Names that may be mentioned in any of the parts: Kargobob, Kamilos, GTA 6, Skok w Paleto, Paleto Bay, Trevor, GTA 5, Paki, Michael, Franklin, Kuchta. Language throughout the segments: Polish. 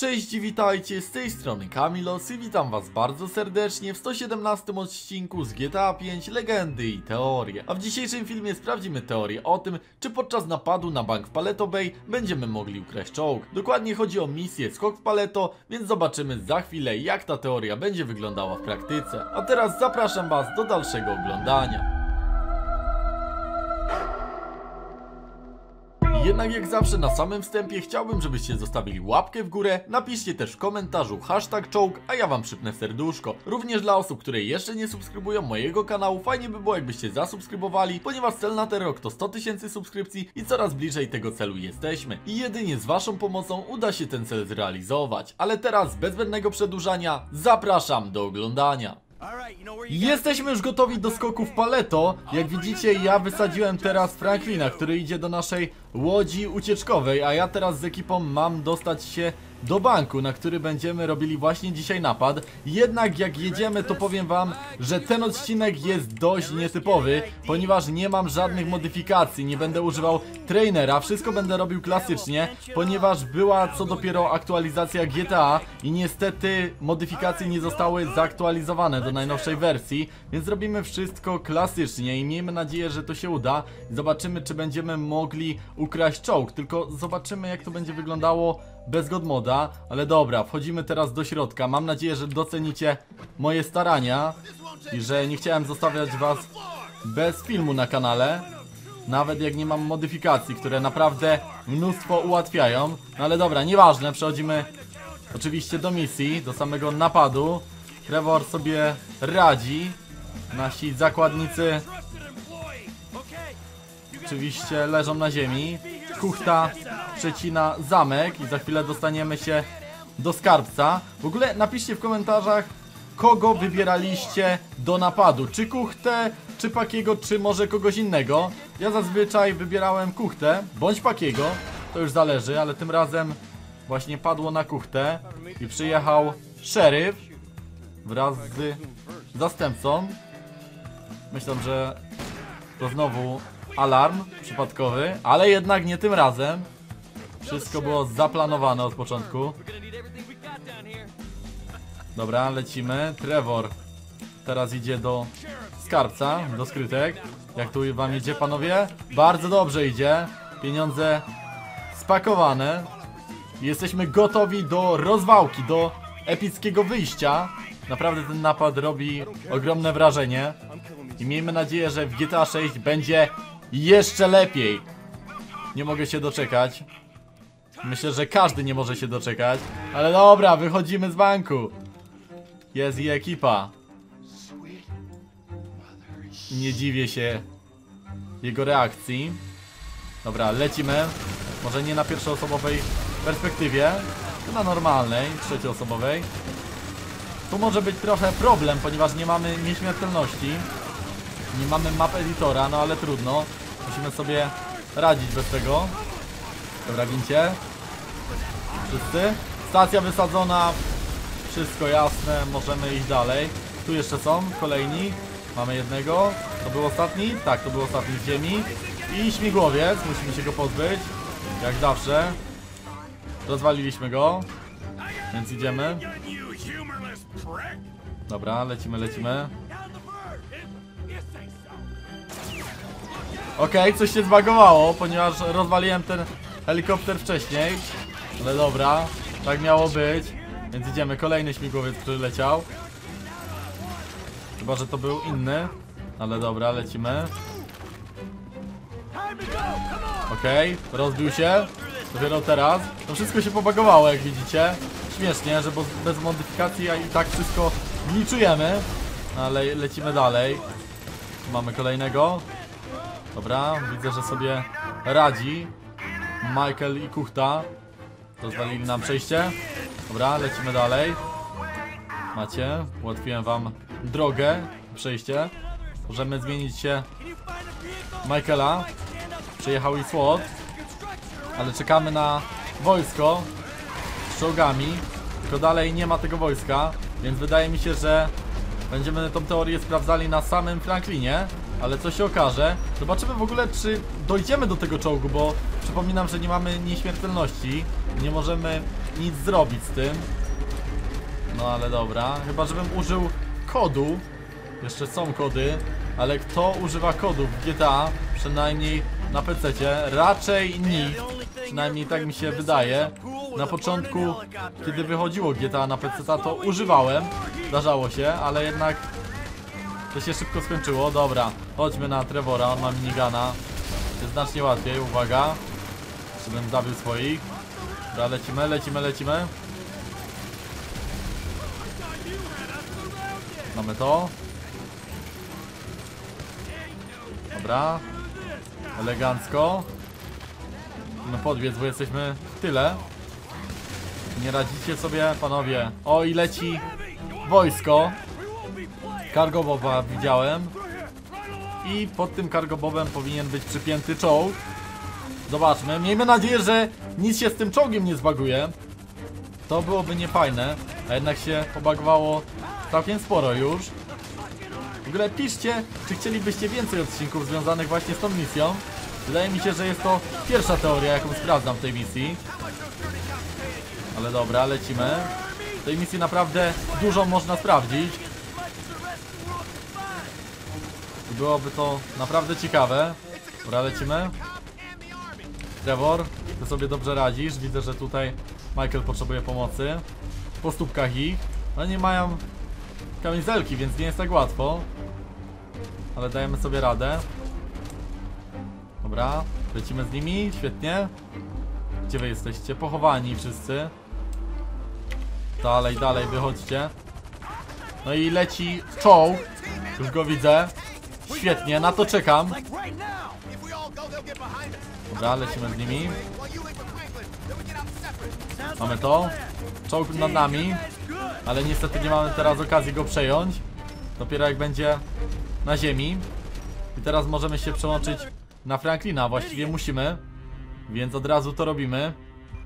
Cześć i witajcie, z tej strony Kamilos i witam was bardzo serdecznie w 117 odcinku z GTA 5 Legendy i Teorie. A w dzisiejszym filmie sprawdzimy teorię o tym, czy podczas napadu na bank w Paleto Bay będziemy mogli ukraść czołg. Dokładnie chodzi o misję Skok w Paleto, więc zobaczymy za chwilę, jak ta teoria będzie wyglądała w praktyce. A teraz zapraszam was do dalszego oglądania. Jednak jak zawsze na samym wstępie chciałbym, żebyście zostawili łapkę w górę, napiszcie też w komentarzu hashtag czołg, a ja wam przypnę serduszko. Również dla osób, które jeszcze nie subskrybują mojego kanału, fajnie by było, jakbyście zasubskrybowali, ponieważ cel na ten rok to 100 tysięcy subskrypcji i coraz bliżej tego celu jesteśmy. I jedynie z waszą pomocą uda się ten cel zrealizować. Ale teraz, bez zbędnego przedłużania, zapraszam do oglądania. Jesteśmy już gotowi do skoku w Paleto. Jak widzicie, ja wysadziłem teraz Franklina, który idzie do naszej łodzi ucieczkowej, a ja teraz z ekipą mam dostać się do banku, na który będziemy robili właśnie dzisiaj napad. Jednak jak jedziemy, to powiem wam, że ten odcinek jest dość nietypowy, ponieważ nie mam żadnych modyfikacji, nie będę używał trainera, wszystko będę robił klasycznie, ponieważ była co dopiero aktualizacja GTA i niestety modyfikacje nie zostały zaktualizowane do najnowszej wersji, więc robimy wszystko klasycznie i miejmy nadzieję, że to się uda. Zobaczymy, czy będziemy mogli ukraść czołg, tylko zobaczymy, jak to będzie wyglądało bez god moda, ale dobra, wchodzimy teraz do środka. Mam nadzieję, że docenicie moje starania i że nie chciałem zostawiać was bez filmu na kanale, nawet jak nie mam modyfikacji, które naprawdę mnóstwo ułatwiają. No ale dobra, nieważne, przechodzimy oczywiście do misji, do samego napadu. Trevor sobie radzi, nasi zakładnicy oczywiście leżą na ziemi. Kuchta przecina zamek i za chwilę dostaniemy się do skarbca. W ogóle napiszcie w komentarzach, kogo wybieraliście do napadu. Czy Kuchtę, czy Pakiego, czy może kogoś innego. Ja zazwyczaj wybierałem Kuchtę bądź Pakiego, to już zależy, ale tym razem właśnie padło na Kuchtę i przyjechał szeryf wraz z zastępcą. Myślę, że to znowu alarm przypadkowy, ale jednak nie tym razem. Wszystko było zaplanowane od początku. Dobra, lecimy. Trevor teraz idzie do skarbca, do skrytek. Jak tu wam idzie, panowie? Bardzo dobrze idzie. Pieniądze spakowane. Jesteśmy gotowi do rozwałki, do epickiego wyjścia. Naprawdę ten napad robi ogromne wrażenie. I miejmy nadzieję, że w GTA 6 będzie jeszcze lepiej. Nie mogę się doczekać. Myślę, że każdy nie może się doczekać. Ale dobra, wychodzimy z banku. Jest i ekipa. Nie dziwię się jego reakcji. Dobra, lecimy. Może nie na pierwszoosobowej perspektywie, tylko na normalnej, trzecioosobowej. Tu może być trochę problem, ponieważ nie mamy nieśmiertelności. Nie mamy map editora, no ale trudno. Musimy sobie radzić bez tego. Dobra, gincie. Wszyscy. Stacja wysadzona. Wszystko jasne, możemy iść dalej. Tu jeszcze są kolejni. Mamy jednego. To był ostatni? Tak, to był ostatni z ziemi. I śmigłowiec, musimy się go pozbyć. Jak zawsze. Rozwaliliśmy go. Więc idziemy. Dobra, lecimy, lecimy. Okej, coś się zbagowało, ponieważ rozwaliłem ten helikopter wcześniej. Ale dobra, tak miało być. Więc idziemy, kolejny śmigłowiec, który leciał. Chyba, że to był inny. Ale dobra, lecimy. Okej, rozbił się. Dopiero teraz. To wszystko się pobagowało, jak widzicie. Śmiesznie, że bez modyfikacji, a i tak wszystko liczujemy. Ale lecimy dalej. Mamy kolejnego. Dobra, widzę, że sobie radzi Michael i Kuchta. Rozwalili nam przejście. Dobra, lecimy dalej. Macie, ułatwiłem wam drogę, przejście. Możemy zmienić się Michaela. Przyjechał i SWAT. Ale czekamy na wojsko z czołgami. Tylko dalej nie ma tego wojska. Więc wydaje mi się, że będziemy tą teorię sprawdzali na samym Franklinie. Ale co się okaże? Zobaczymy w ogóle, czy dojdziemy do tego czołgu, bo przypominam, że nie mamy nieśmiertelności. Nie możemy nic zrobić z tym. No ale dobra, chyba żebym użył kodu. Jeszcze są kody, ale kto używa kodów w GTA? Przynajmniej na PC-cie. Raczej nikt. Przynajmniej tak mi się wydaje. Na początku, kiedy wychodziło GTA na PC-ta, to używałem. Zdarzało się, ale jednak to się szybko skończyło. Dobra, chodźmy na Trevora, on ma minigana. Jest znacznie łatwiej, uwaga. Żebym zabił swoich. Dobra, lecimy, lecimy, lecimy. Mamy to. Dobra. Elegancko. No podbiec, bo jesteśmy w tyle. Nie radzicie sobie, panowie. O, i leci wojsko. Kargoboba widziałem. I pod tym kargobobem powinien być przypięty czołg. Zobaczmy. Miejmy nadzieję, że nic się z tym czołgiem nie zbaguje. To byłoby niefajne. A jednak się pobagowało całkiem sporo już. W ogóle piszcie, czy chcielibyście więcej odcinków związanych właśnie z tą misją. Wydaje mi się, że jest to pierwsza teoria, jaką sprawdzam w tej misji. Ale dobra, lecimy. W tej misji naprawdę dużo można sprawdzić. Byłoby to naprawdę ciekawe. Dobra, lecimy. Trevor, ty sobie dobrze radzisz. Widzę, że tutaj Michael potrzebuje pomocy. Po stópkach ich. No nie mają kamizelki, więc nie jest tak łatwo. Ale dajemy sobie radę. Dobra, lecimy z nimi, świetnie. Gdzie wy jesteście? Pochowani wszyscy. Dalej, dalej, wychodźcie. No i leci czołg. Już go widzę. Świetnie, na to czekam. Dobra, lecimy z nimi. Mamy to. Czołg nad nami. Ale niestety nie mamy teraz okazji go przejąć. Dopiero jak będzie na ziemi. I teraz możemy się przełączyć na Franklina. Właściwie musimy. Więc od razu to robimy.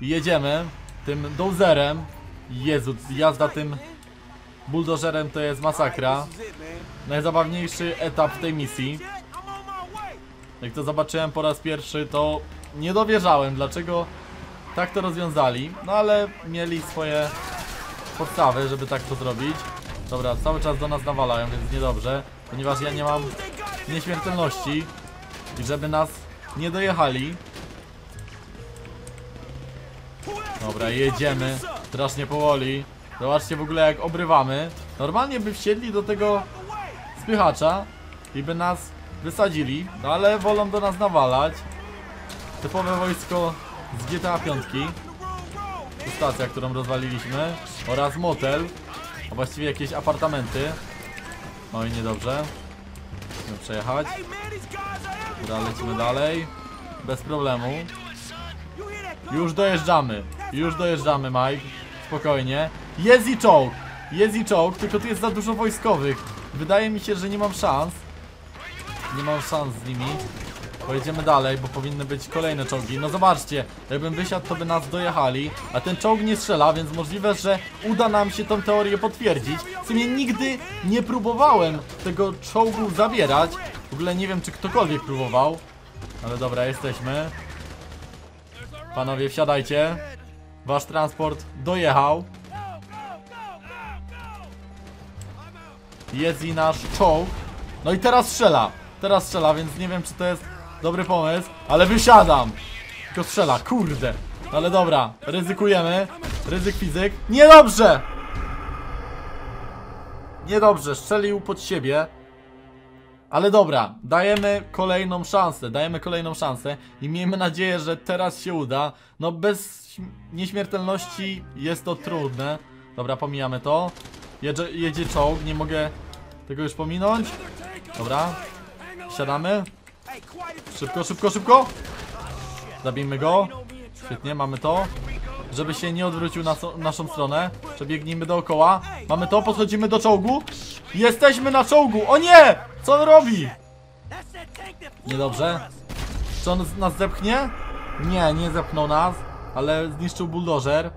I jedziemy tym dozerem. Jezu, jazda tym buldożerem to jest masakra. Najzabawniejszy etap w tej misji. Jak to zobaczyłem po raz pierwszy, to nie dowierzałem, dlaczego tak to rozwiązali. No ale mieli swoje podstawy, żeby tak to zrobić. Dobra, cały czas do nas nawalają, więc niedobrze. Ponieważ ja nie mam nieśmiertelności. I żeby nas nie dojechali. Dobra, jedziemy strasznie powoli. Zobaczcie w ogóle, jak obrywamy. Normalnie by wsiedli do tego spychacza i by nas wysadzili, no ale wolą do nas nawalać. Typowe wojsko z GTA 5. To stacja, którą rozwaliliśmy. Oraz motel. A właściwie jakieś apartamenty. No i niedobrze. Musimy przejechać. Dobra, lecimy dalej. Bez problemu. Już dojeżdżamy. Już dojeżdżamy, Mike. Spokojnie. Jest i czołg. Jest i czołg, tylko tu jest za dużo wojskowych. Wydaje mi się, że nie mam szans. Nie mam szans z nimi. Pojedziemy dalej, bo powinny być kolejne czołgi. No zobaczcie, jakbym wysiadł, to by nas dojechali. A ten czołg nie strzela, więc możliwe, że uda nam się tą teorię potwierdzić. W sumie nigdy nie próbowałem tego czołgu zabierać. W ogóle nie wiem, czy ktokolwiek próbował. Ale dobra, jesteśmy. Panowie, wsiadajcie. Wasz transport dojechał. Jest i nasz czołg. No i teraz strzela. Teraz strzela, więc nie wiem, czy to jest dobry pomysł. Ale wysiadam. Tylko strzela, kurde. Ale dobra, ryzykujemy. Ryzyk fizyk. Niedobrze. Niedobrze, strzelił pod siebie. Ale dobra, dajemy kolejną szansę. Dajemy kolejną szansę. I miejmy nadzieję, że teraz się uda. No bez nieśmiertelności jest to trudne. Dobra, pomijamy to. Jedzie czołg, nie mogę tego już pominąć. Dobra, siadamy. Szybko, szybko, szybko. Zabijmy go. Świetnie, mamy to. Żeby się nie odwrócił na naszą stronę. Przebiegnijmy dookoła. Mamy to, podchodzimy do czołgu. Jesteśmy na czołgu, o nie! Co on robi? Niedobrze. Czy on nas zepchnie? Nie, nie zepchnął nas. Ale zniszczył buldożer.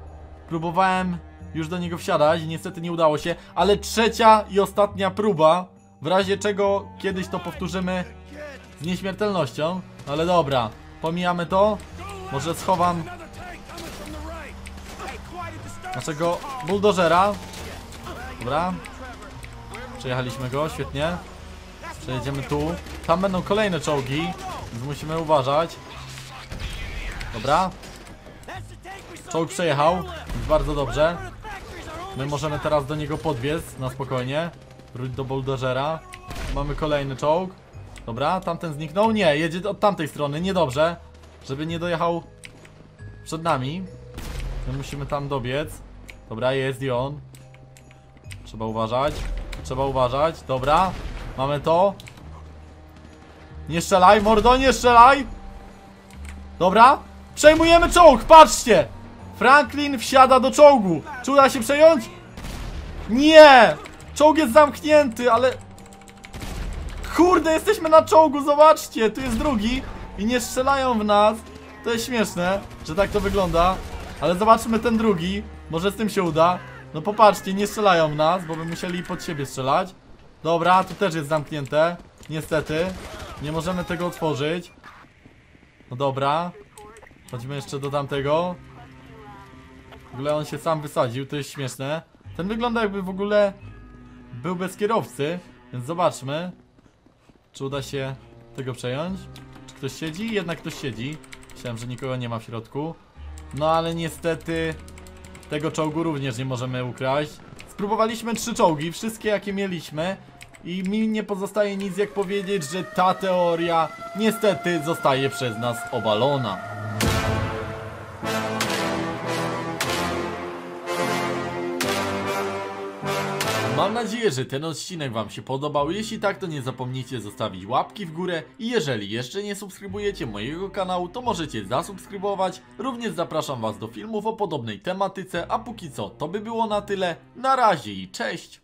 Próbowałem już do niego wsiadać, niestety nie udało się. Ale trzecia i ostatnia próba. W razie czego kiedyś to powtórzymy z nieśmiertelnością. Ale dobra, pomijamy to. Może schowam naszego buldożera. Dobra. Przejechaliśmy go, świetnie. Przejedziemy tu. Tam będą kolejne czołgi, więc musimy uważać. Dobra. Czołg przejechał, więc bardzo dobrze. My możemy teraz do niego podbiec na spokojnie. Wróć do buldożera. Mamy kolejny czołg. Dobra, tamten zniknął. Nie, jedzie od tamtej strony, niedobrze. Żeby nie dojechał przed nami. My musimy tam dobiec. Dobra, jest i on. Trzeba uważać. Trzeba uważać, dobra. Mamy to. Nie strzelaj, mordo, nie strzelaj. Dobra. Przejmujemy czołg, patrzcie. Franklin wsiada do czołgu. Czy uda się przejąć? Nie. Czołg jest zamknięty, ale... Kurde, jesteśmy na czołgu, zobaczcie. Tu jest drugi i nie strzelają w nas. To jest śmieszne, że tak to wygląda. Ale zobaczmy ten drugi. Może z tym się uda. No popatrzcie, nie strzelają w nas, bo by musieli pod siebie strzelać. Dobra, tu też jest zamknięte. Niestety, nie możemy tego otworzyć. No dobra. Chodźmy jeszcze do tamtego. W ogóle on się sam wysadził, to jest śmieszne. Ten wygląda jakby w ogóle był bez kierowcy. Więc zobaczmy, czy uda się tego przejąć. Czy ktoś siedzi? Jednak ktoś siedzi. Myślałem, że nikogo nie ma w środku. No ale niestety tego czołgu również nie możemy ukraść. Spróbowaliśmy 3 czołgi, wszystkie jakie mieliśmy. I mi nie pozostaje nic jak powiedzieć, że ta teoria niestety zostaje przez nas obalona. Mam nadzieję, że ten odcinek wam się podobał. Jeśli tak, to nie zapomnijcie zostawić łapki w górę. I jeżeli jeszcze nie subskrybujecie mojego kanału, to możecie zasubskrybować. Również zapraszam was do filmów o podobnej tematyce. A póki co, to by było na tyle. Na razie i cześć!